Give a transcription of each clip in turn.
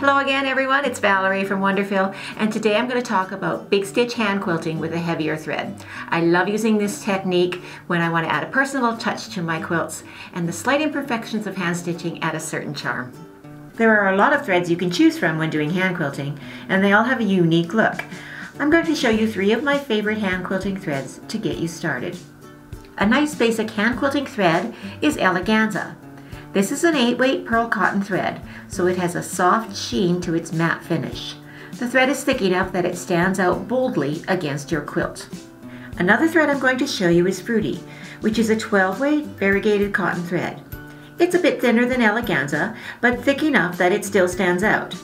Hello again everyone, it's Valerie from WonderFil, and today I'm going to talk about big stitch hand quilting with a heavier thread. I love using this technique when I want to add a personal touch to my quilts, and the slight imperfections of hand stitching add a certain charm. There are a lot of threads you can choose from when doing hand quilting, and they all have a unique look. I'm going to show you three of my favorite hand quilting threads to get you started. A nice basic hand quilting thread is Eleganza. This is an 8-weight pearl cotton thread, so it has a soft sheen to its matte finish. The thread is thick enough that it stands out boldly against your quilt. Another thread I'm going to show you is Fruity, which is a 12-weight variegated cotton thread. It's a bit thinner than Eleganza, but thick enough that it still stands out.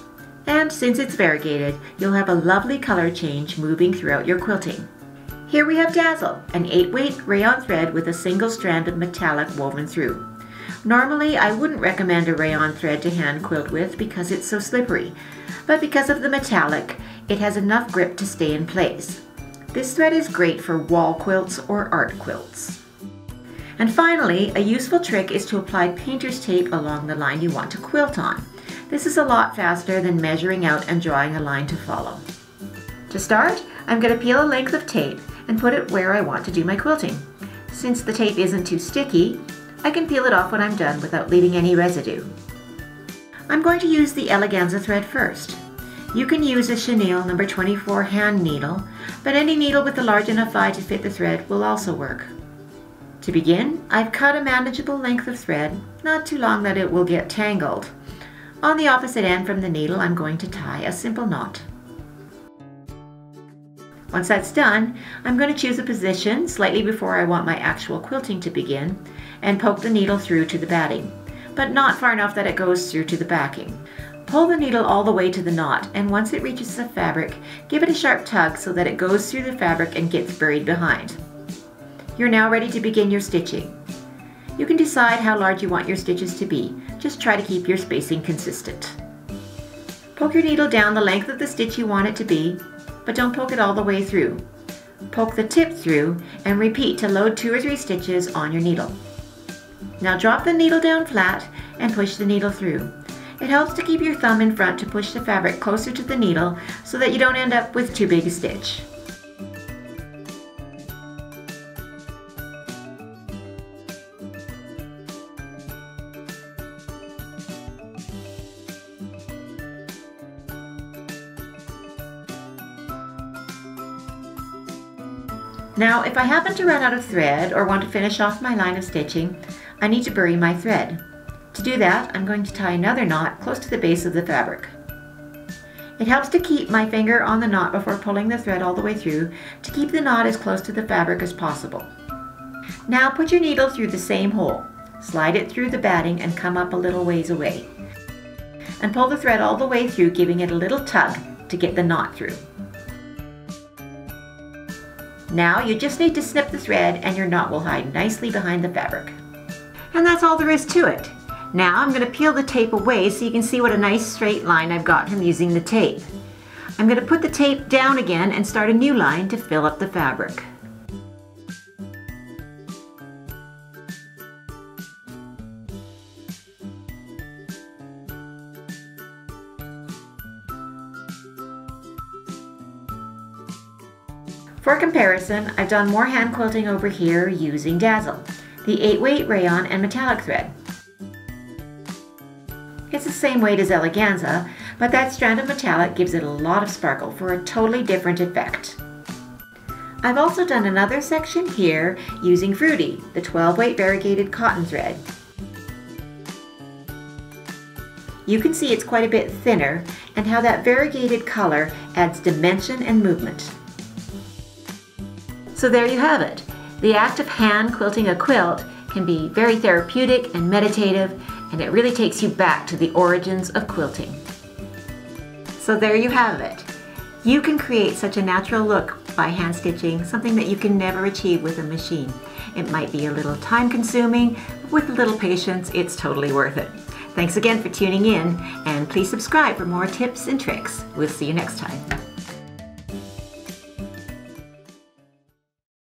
And since it's variegated, you'll have a lovely color change moving throughout your quilting. Here we have Dazzle, an 8-weight rayon thread with a single strand of metallic woven through. Normally, I wouldn't recommend a rayon thread to hand quilt with because it's so slippery, but because of the metallic, it has enough grip to stay in place. This thread is great for wall quilts or art quilts. And finally, a useful trick is to apply painter's tape along the line you want to quilt on. This is a lot faster than measuring out and drawing a line to follow. To start, I'm going to peel a length of tape and put it where I want to do my quilting. Since the tape isn't too sticky, I can peel it off when I'm done without leaving any residue. I'm going to use the Eleganza thread first. You can use a chenille number 24 hand needle, but any needle with a large enough eye to fit the thread will also work. To begin, I've cut a manageable length of thread, not too long that it will get tangled. On the opposite end from the needle, I'm going to tie a simple knot. Once that's done, I'm going to choose a position slightly before I want my actual quilting to begin and poke the needle through to the batting, but not far enough that it goes through to the backing. Pull the needle all the way to the knot, and once it reaches the fabric, give it a sharp tug so that it goes through the fabric and gets buried behind. You're now ready to begin your stitching. You can decide how large you want your stitches to be. Just try to keep your spacing consistent. Poke your needle down the length of the stitch you want it to be, but don't poke it all the way through. Poke the tip through and repeat to load 2 or 3 stitches on your needle. Now drop the needle down flat and push the needle through. It helps to keep your thumb in front to push the fabric closer to the needle so that you don't end up with too big a stitch. Now, if I happen to run out of thread or want to finish off my line of stitching, I need to bury my thread. To do that, I'm going to tie another knot close to the base of the fabric. It helps to keep my finger on the knot before pulling the thread all the way through to keep the knot as close to the fabric as possible. Now put your needle through the same hole, slide it through the batting and come up a little ways away. And pull the thread all the way through, giving it a little tug to get the knot through. Now you just need to snip the thread and your knot will hide nicely behind the fabric. And that's all there is to it. Now I'm going to peel the tape away so you can see what a nice straight line I've got from using the tape. I'm going to put the tape down again and start a new line to fill up the fabric. For comparison, I've done more hand quilting over here using Dazzle, the 8-weight rayon and metallic thread. It's the same weight as Eleganza, but that strand of metallic gives it a lot of sparkle for a totally different effect. I've also done another section here using Fruity, the 12-weight variegated cotton thread. You can see it's quite a bit thinner, and how that variegated color adds dimension and movement. So there you have it. The act of hand quilting a quilt can be very therapeutic and meditative, and it really takes you back to the origins of quilting. So there you have it. You can create such a natural look by hand stitching, something that you can never achieve with a machine. It might be a little time consuming, but with a little patience, it's totally worth it. Thanks again for tuning in, and please subscribe for more tips and tricks. We'll see you next time.